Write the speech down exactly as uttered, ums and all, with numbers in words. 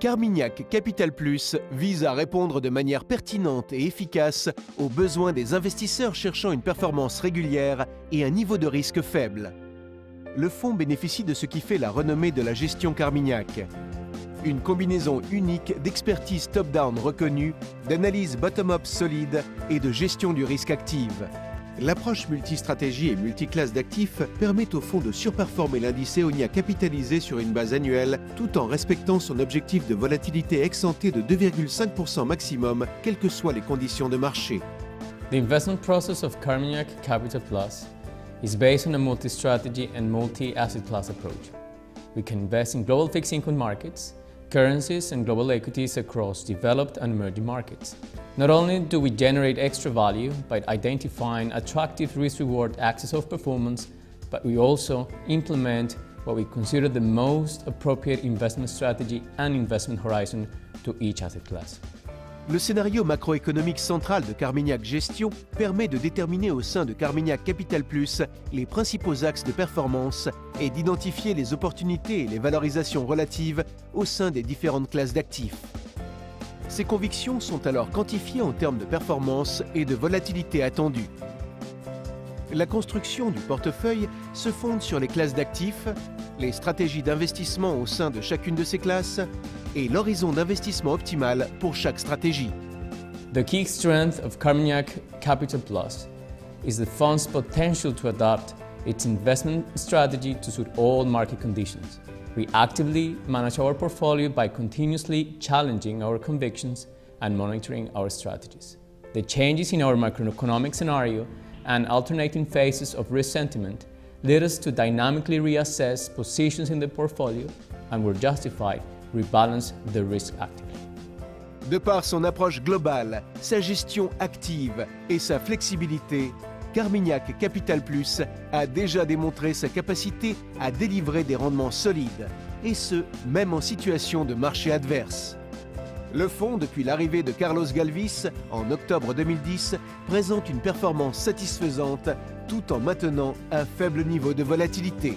Carmignac Capital Plus vise à répondre de manière pertinente et efficace aux besoins des investisseurs cherchant une performance régulière et un niveau de risque faible. Le fonds bénéficie de ce qui fait la renommée de la gestion Carmignac. Une combinaison unique d'expertise top-down reconnue, d'analyse bottom-up solide et de gestion du risque active. L'approche multistratégie et multiclasse d'actifs permet au fonds de surperformer l'indice Eonia capitalisé sur une base annuelle tout en respectant son objectif de volatilité ex-ante de deux virgule cinq pour cent maximum, quelles que soient les conditions de marché. The investment process of Carmignac Capital Plus is based on a multi-strategy and multi-asset class approach. We can invest in global fixed income markets, currencies and global equities across developed and emerging markets. Not only do we generate extra value by identifying attractive risk-reward axis of performance, but we also implement what we consider the most appropriate investment strategy and investment horizon to each asset class. Le scénario macroéconomique central de Carmignac Gestion permet de déterminer au sein de Carmignac Capital Plus les principaux axes de performance et d'identifier les opportunités et les valorisations relatives au sein des différentes classes d'actifs. Ces convictions sont alors quantifiées en termes de performance et de volatilité attendue. La construction du portefeuille se fonde sur les classes d'actifs, les stratégies d'investissement au sein de chacune de ces classes et l'horizon d'investissement optimal pour chaque stratégie. The key strength of Carmignac Capital Plus is the fund's potential to adapt its investment strategy to suit all market conditions. We actively manage our portfolio by continuously challenging our convictions and monitoring our strategies. The changes in our macroeconomic scenario and alternating phases of risk sentiment lead us to dynamically reassess positions in the portfolio and where justified, rebalance the risk actively. De par son approche globale, sa gestion active et sa flexibilité, Carmignac Capital Plus a déjà démontré sa capacité à délivrer des rendements solides, et ce, même en situation de marché adverse. Le fonds, depuis l'arrivée de Carlos Galvis en octobre deux mille dix, présente une performance satisfaisante tout en maintenant un faible niveau de volatilité.